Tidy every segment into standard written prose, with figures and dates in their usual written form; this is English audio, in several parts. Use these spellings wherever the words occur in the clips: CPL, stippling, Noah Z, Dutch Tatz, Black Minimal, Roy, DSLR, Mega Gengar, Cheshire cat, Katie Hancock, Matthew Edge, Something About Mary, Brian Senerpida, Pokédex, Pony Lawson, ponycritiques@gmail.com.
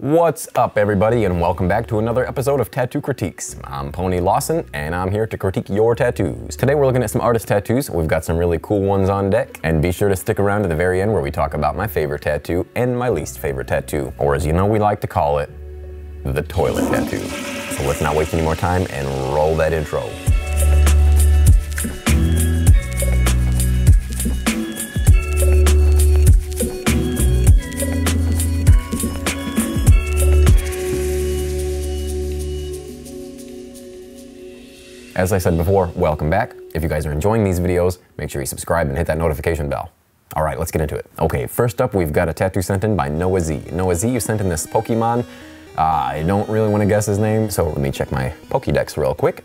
What's up, everybody, and welcome back to another episode of Tattoo Critiques. I'm Pony Lawson, and I'm here to critique your tattoos. Today we're looking at some artist tattoos. We've got some really cool ones on deck, and be sure to stick around to the very end where we talk about my favorite tattoo and my least favorite tattoo, or as you know we like to call it, the toilet tattoo. So let's not waste any more time and roll that intro. As I said before, welcome back. If you guys are enjoying these videos, make sure you subscribe and hit that notification bell. All right, let's get into it. Okay, first up, we've got a tattoo sent in by Noah Z. Noah Z, you sent in this Pokemon. I don't really want to guess his name, so let me check my Pokédex real quick.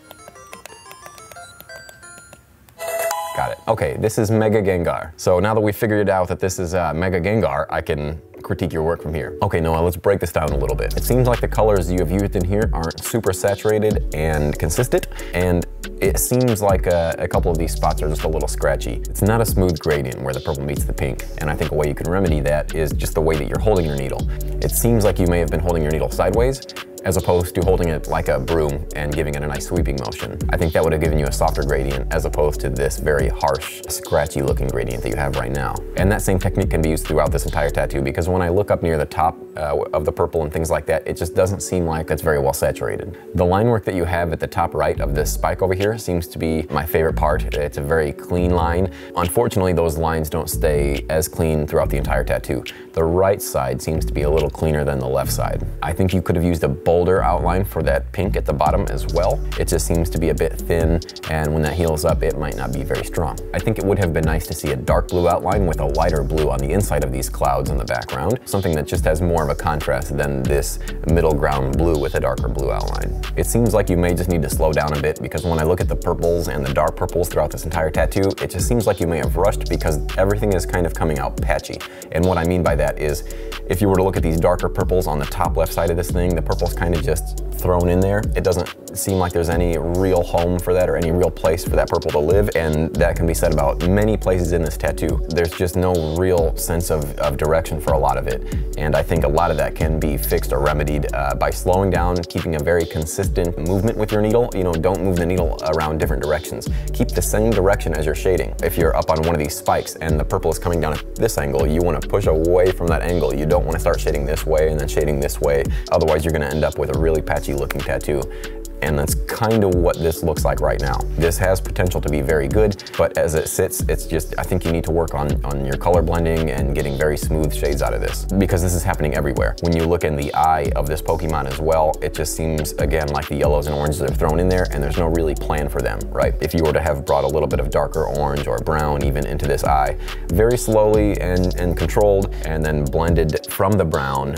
Got it. Okay, this is Mega Gengar. So now that we figured out that this is Mega Gengar, I can critique your work from here. Okay, Noah, let's break this down a little bit. It seems like the colors you have used in here aren't super saturated and consistent, and it seems like a couple of these spots are just a little scratchy. It's not a smooth gradient where the purple meets the pink, and I think a way you can remedy that is just the way that you're holding your needle. It seems like you may have been holding your needle sideways, as opposed to holding it like a broom and giving it a nice sweeping motion. I think that would have given you a softer gradient as opposed to this very harsh, scratchy looking gradient that you have right now. And that same technique can be used throughout this entire tattoo, because when I look up near the top of the purple and things like that, it just doesn't seem like it's very well saturated. The line work that you have at the top right of this spike over here seems to be my favorite part. It's a very clean line. Unfortunately, those lines don't stay as clean throughout the entire tattoo. The right side seems to be a little cleaner than the left side. I think you could have used a bolder outline for that pink at the bottom as well. It just seems to be a bit thin, and when that heals up, it might not be very strong. I think it would have been nice to see a dark blue outline with a lighter blue on the inside of these clouds in the background, something that just has more of a contrast than this middle ground blue with a darker blue outline. It seems like you may just need to slow down a bit, because when I look at the purples and the dark purples throughout this entire tattoo, it just seems like you may have rushed, because everything is kind of coming out patchy. And what I mean by that is, if you were to look at these darker purples on the top left side of this thing, the purple's kind of just thrown in there. It doesn't seem like there's any real home for that or any real place for that purple to live, and that can be said about many places in this tattoo. There's just no real sense of direction for a lot of it, and I think a lot of that can be fixed or remedied by slowing down, keeping a very consistent movement with your needle. You know, don't move the needle around different directions. Keep the same direction as you're shading. If you're up on one of these spikes and the purple is coming down at this angle, you want to push away from that angle. You don't want to start shading this way and then shading this way, otherwise you're going to end up with a really patchy looking tattoo. And that's kind of what this looks like right now. This has potential to be very good, but as it sits, it's just, I think you need to work on your color blending and getting very smooth shades out of this, because this is happening everywhere. When you look in the eye of this Pokemon as well, it just seems, again, like the yellows and oranges are thrown in there and there's no really plan for them, right? If you were to have brought a little bit of darker orange or brown even into this eye, very slowly and controlled, and then blended from the brown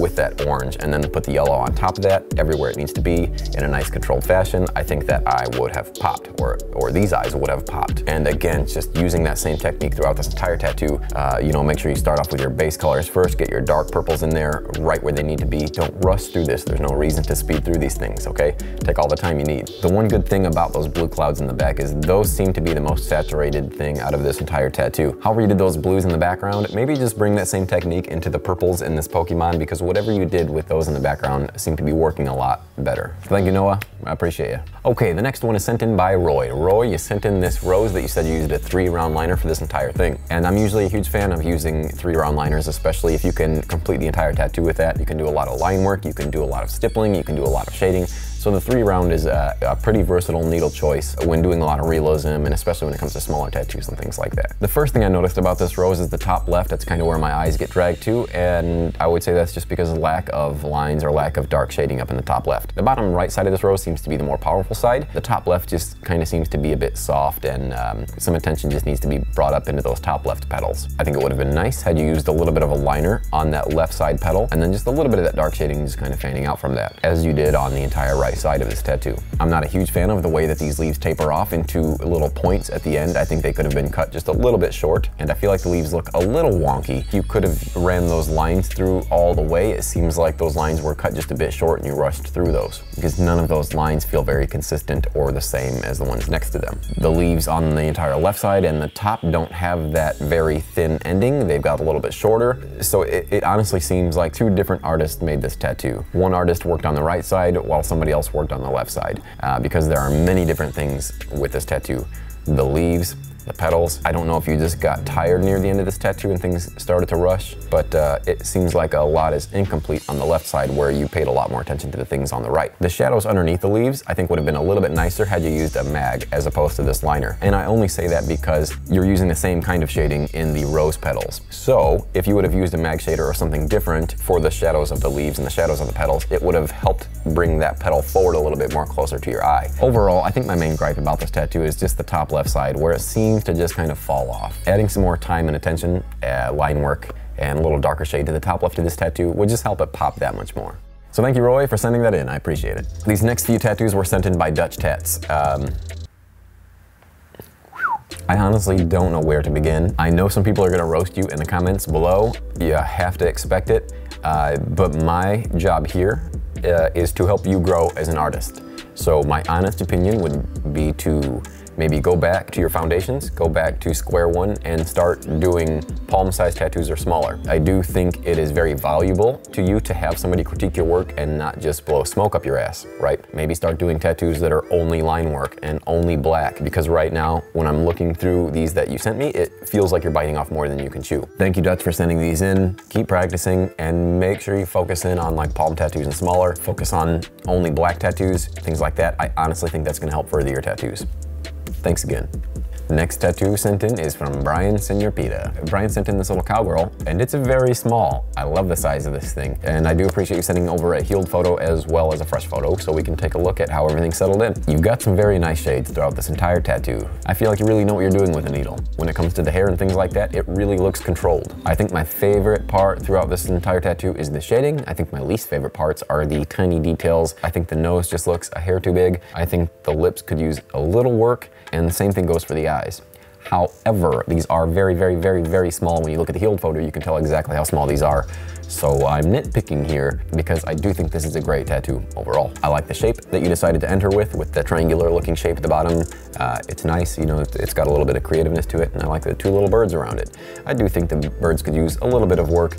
with that orange, and then put the yellow on top of that, everywhere it needs to be, in a nice controlled fashion, I think that eye would have popped, or these eyes would have popped. And again, just using that same technique throughout this entire tattoo. You know, make sure you start off with your base colors first, get your dark purples in there right where they need to be. Don't rush through this. There's no reason to speed through these things, okay? Take all the time you need. The one good thing about those blue clouds in the back is those seem to be the most saturated thing out of this entire tattoo. However you did those blues in the background, maybe just bring that same technique into the purples in this Pokemon, because whatever you did with those in the background seemed to be working a lot better. Thank you, Noah. I appreciate you. Okay, the next one is sent in by Roy. Roy, you sent in this rose that you said you used a 3-round liner for this entire thing. And I'm usually a huge fan of using 3-round liners, especially if you can complete the entire tattoo with that. You can do a lot of line work, you can do a lot of stippling, you can do a lot of shading. So the 3-round is a pretty versatile needle choice when doing a lot of realism, and especially when it comes to smaller tattoos and things like that. The first thing I noticed about this rose is the top left. That's kind of where my eyes get dragged to, and I would say that's just because of lack of lines or lack of dark shading up in the top left. The bottom right side of this rose seems to be the more powerful side. The top left just kind of seems to be a bit soft, and some attention just needs to be brought up into those top left petals. I think it would have been nice had you used a little bit of a liner on that left side petal, and then just a little bit of that dark shading just kind of fanning out from that, as you did on the entire right right side of this tattoo. I'm not a huge fan of the way that these leaves taper off into little points at the end. I think they could have been cut just a little bit short, and I feel like the leaves look a little wonky. You could have ran those lines through all the way. It seems like those lines were cut just a bit short and you rushed through those, because none of those lines feel very consistent or the same as the ones next to them. The leaves on the entire left side and the top don't have that very thin ending. They've got a little bit shorter. So it honestly seems like two different artists made this tattoo. One artist worked on the right side while somebody else worked on the left side, because there are many different things with this tattoo. The leaves, the petals. I don't know if you just got tired near the end of this tattoo and things started to rush, but it seems like a lot is incomplete on the left side where you paid a lot more attention to the things on the right. The shadows underneath the leaves I think would have been a little bit nicer had you used a mag as opposed to this liner. And I only say that because you're using the same kind of shading in the rose petals. So if you would have used a mag shader or something different for the shadows of the leaves and the shadows of the petals, it would have helped bring that petal forward a little bit more closer to your eye. Overall, I think my main gripe about this tattoo is just the top left side where it seems to just kind of fall off. Adding some more time and attention, line work, and a little darker shade to the top left of this tattoo would just help it pop that much more. So thank you, Roy, for sending that in. I appreciate it. These next few tattoos were sent in by Dutch Tatz. I honestly don't know where to begin. I know some people are gonna roast you in the comments below. You have to expect it, but my job here is to help you grow as an artist. So my honest opinion would be to maybe go back to your foundations, go back to square one, and start doing palm-sized tattoos or smaller. I do think it is very valuable to you to have somebody critique your work and not just blow smoke up your ass, right? Maybe start doing tattoos that are only line work and only black, because right now, when I'm looking through these that you sent me, it feels like you're biting off more than you can chew. Thank you, Dutch, for sending these in. Keep practicing, and make sure you focus in on like palm tattoos and smaller, focus on only black tattoos, things like that. I honestly think that's gonna help further your tattoos. Thanks again. The next tattoo sent in is from Brian Senerpida. Brian sent in this little cowgirl, and it's very small. I love the size of this thing, and I do appreciate you sending over a healed photo as well as a fresh photo so we can take a look at how everything settled in. You've got some very nice shades throughout this entire tattoo. I feel like you really know what you're doing with a needle. When it comes to the hair and things like that, it really looks controlled. I think my favorite part throughout this entire tattoo is the shading. I think my least favorite parts are the tiny details. I think the nose just looks a hair too big. I think the lips could use a little work, and the same thing goes for the eyes. However, these are very, very, very, very small. When you look at the healed photo, you can tell exactly how small these are. So I'm nitpicking here because I do think this is a great tattoo overall. I like the shape that you decided to enter with the triangular looking shape at the bottom. It's nice, you know, it's got a little bit of creativeness to it, and I like the two little birds around it. I do think the birds could use a little bit of work,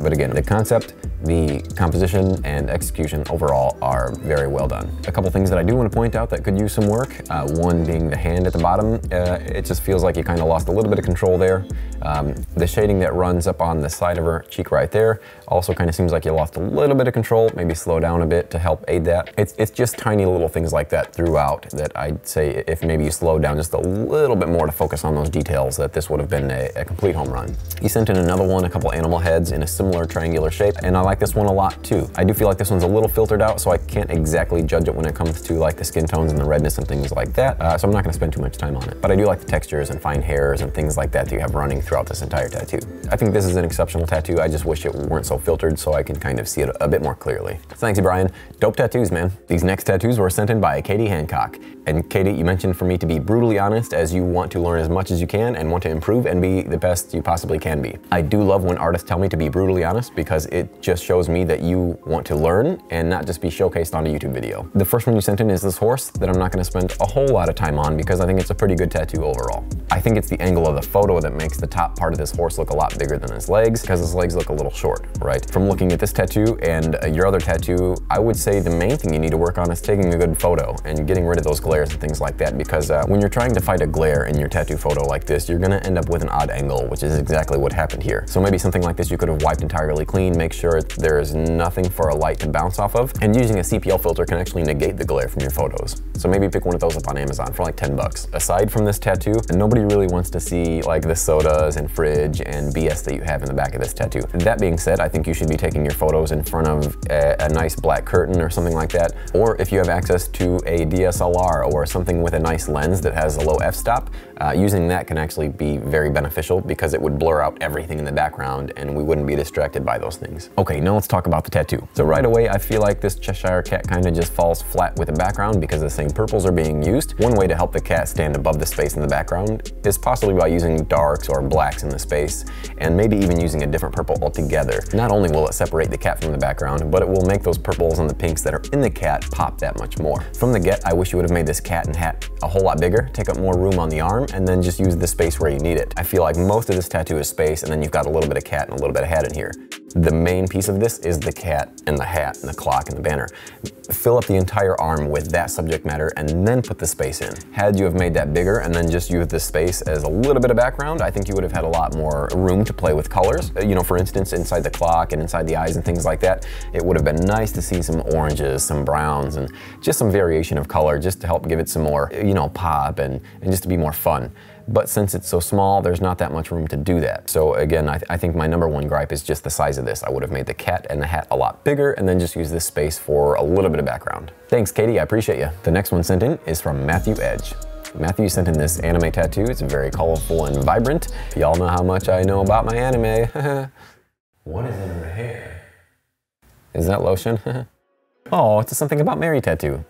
but again, the concept, the composition, and execution overall are very well done. A couple things that I do want to point out that could use some work, one being the hand at the bottom. It just feels like you kind of lost a little bit of control there. The shading that runs up on the side of her cheek right there also kind of seems like you lost a little bit of control. Maybe slow down a bit to help aid that. It's just tiny little things like that throughout that I'd say if maybe you slow down just a little bit more to focus on those details, that this would have been a complete home run. He sent in another one, a couple animal heads in a similar triangular shape, and I like this one a lot too. I do feel like this one's a little filtered out, so I can't exactly judge it when it comes to like the skin tones and the redness and things like that, so I'm not gonna spend too much time on it. But I do like the textures and fine hairs and things like that that you have running throughout this entire tattoo. I think this is an exceptional tattoo. I just wish it weren't so filtered so I can kind of see it a bit more clearly. Thanks, Brian. Dope tattoos, man. These next tattoos were sent in by Katie Hancock. And Katie, you mentioned for me to be brutally honest as you want to learn as much as you can and want to improve and be the best you possibly can be. I do love when artists tell me to be brutally honest because it just shows me that you want to learn and not just be showcased on a YouTube video. The first one you sent in is this horse that I'm not gonna spend a whole lot of time on because I think it's a pretty good tattoo overall. I think it's the angle of the photo that makes the top part of this horse look a lot bigger than his legs because his legs look a little short, right? From looking at this tattoo and your other tattoo, I would say the main thing you need to work on is taking a good photo and getting rid of those glares and things like that, because when you're trying to fight a glare in your tattoo photo like this, you're gonna end up with an odd angle, which is exactly what happened here. So maybe something like this you could have wiped entirely clean, make sure there's nothing for a light to bounce off of, and using a CPL filter can actually negate the glare from your photos. So maybe pick one of those up on Amazon for like 10 bucks. Aside from this tattoo, nobody really wants to see like the sodas and fridge and BS that you have in the back of this tattoo. That being said, said, I think you should be taking your photos in front of a nice black curtain or something like that. Or if you have access to a DSLR or something with a nice lens that has a low f-stop, using that can actually be very beneficial because it would blur out everything in the background and we wouldn't be distracted by those things. Okay, now let's talk about the tattoo. So right away, I feel like this Cheshire cat kind of just falls flat with the background because the same purples are being used. One way to help the cat stand above the space in the background is possibly by using darks or blacks in the space, and maybe even using a different purple altogether. Not only will it separate the cat from the background, but it will make those purples and the pinks that are in the cat pop that much more. From the get, I wish you would have made this cat and hat a whole lot bigger, take up more room on the arm, and then just use the space where you need it. I feel like most of this tattoo is space, and then you've got a little bit of cat and a little bit of hat in here. The main piece of this is the cat and the hat and the clock and the banner. Fill up the entire arm with that subject matter and then put the space in. Had you have made that bigger and then just used this space as a little bit of background, I think you would have had a lot more room to play with colors. You know, for instance, inside the clock and inside the eyes and things like that, it would have been nice to see some oranges, some browns, and just some variation of color just to help give it some more, you know, pop and just to be more fun. But since it's so small, there's not that much room to do that. So again, I think my #1 gripe is just the size of this. I would have made the cat and the hat a lot bigger and then just use this space for a little bit of background. Thanks, Katie, I appreciate you. The next one sent in is from Matthew Edge. Matthew sent in this anime tattoo. It's very colorful and vibrant. Y'all know how much I know about my anime. What is in her hair? Is that lotion? Oh, it's a Something About Mary tattoo.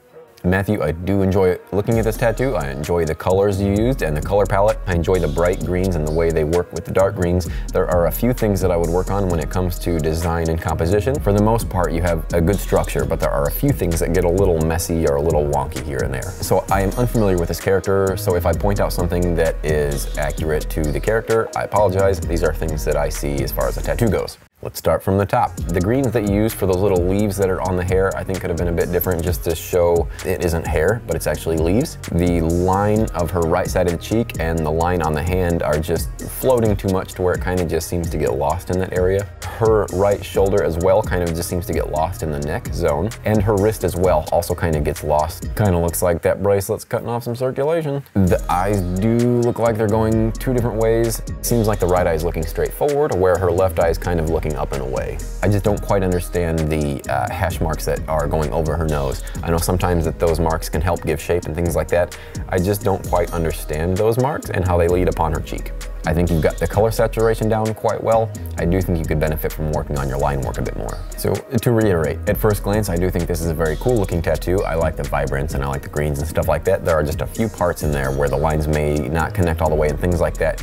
Matthew, I do enjoy looking at this tattoo. I enjoy the colors you used and the color palette. I enjoy the bright greens and the way they work with the dark greens. There are a few things that I would work on when it comes to design and composition. For the most part, you have a good structure, but there are a few things that get a little messy or a little wonky here and there. So I am unfamiliar with this character, so if I point out something that is accurate to the character, I apologize. These are things that I see as far as a tattoo goes. Let's start from the top. The greens that you use for those little leaves that are on the hair, I think could have been a bit different just to show it isn't hair, but it's actually leaves. The line of her right side of the cheek and the line on the hand are just floating too much to where it kind of just seems to get lost in that area. Her right shoulder as well kind of just seems to get lost in the neck zone. And her wrist as well also kind of gets lost. Kind of looks like that bracelet's cutting off some circulation. The eyes do look like they're going two different ways. Seems like the right eye's looking straight forward, where her left eye's kind of looking up and away. I just don't quite understand the hash marks that are going over her nose. I know sometimes that those marks can help give shape and things like that. I just don't quite understand those marks and how they lead upon her cheek. I think you've got the color saturation down quite well. I do think you could benefit from working on your line work a bit more. So to reiterate, at first glance, I do think this is a very cool looking tattoo. I like the vibrance and I like the greens and stuff like that. There are just a few parts in there where the lines may not connect all the way and things like that.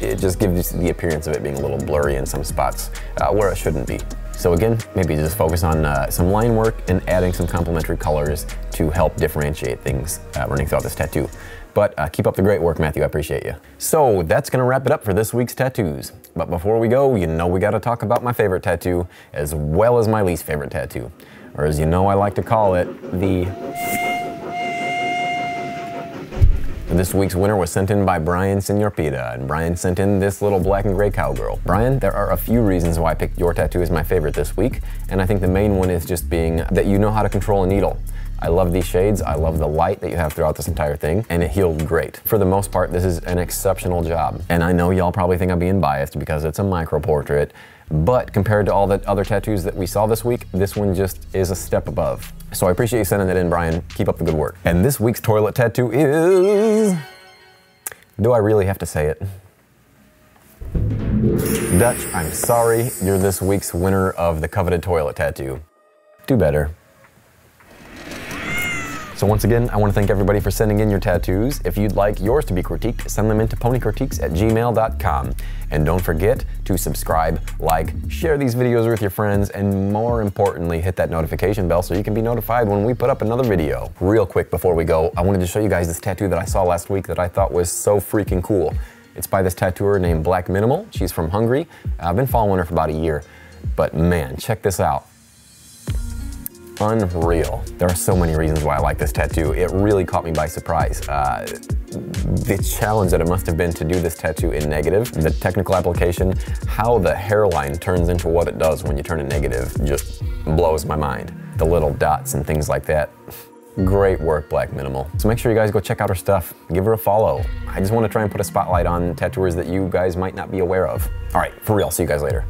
It just gives the appearance of it being a little blurry in some spots where it shouldn't be. So again, maybe just focus on some line work and adding some complementary colors to help differentiate things running throughout this tattoo. But keep up the great work, Matthew, I appreciate you. So that's gonna wrap it up for this week's tattoos. But before we go, you know we gotta talk about my favorite tattoo as well as my least favorite tattoo. Or as you know I like to call it, the... This week's winner was sent in by Brian Senerpida, and Brian sent in this little black and gray cowgirl. Brian, there are a few reasons why I picked your tattoo as my favorite this week, and I think the main one is just being that you know how to control a needle. I love these shades, I love the light that you have throughout this entire thing, and it healed great. For the most part, this is an exceptional job, and I know y'all probably think I'm being biased because it's a micro-portrait, but compared to all the other tattoos that we saw this week, this one just is a step above. So I appreciate you sending that in, Brian. Keep up the good work. And this week's toilet tattoo is... Do I really have to say it? Dutch, I'm sorry. You're this week's winner of the coveted toilet tattoo. Do better. So once again, I want to thank everybody for sending in your tattoos. If you'd like yours to be critiqued, send them in to ponycritiques@gmail.com. And don't forget to subscribe, like, share these videos with your friends, and more importantly, hit that notification bell so you can be notified when we put up another video. Real quick before we go, I wanted to show you guys this tattoo that I saw last week that I thought was so freaking cool. It's by this tattooer named Black Minimal. She's from Hungary. I've been following her for about a year, but man, check this out. Unreal. There are so many reasons why I like this tattoo. It really caught me by surprise. The challenge that it must have been to do this tattoo in negative, the technical application, how the hairline turns into what it does when you turn it negative just blows my mind. The little dots and things like that. Great work, Black Minimal. So make sure you guys go check out her stuff. Give her a follow. I just want to try and put a spotlight on tattooers that you guys might not be aware of. All right, for real, see you guys later.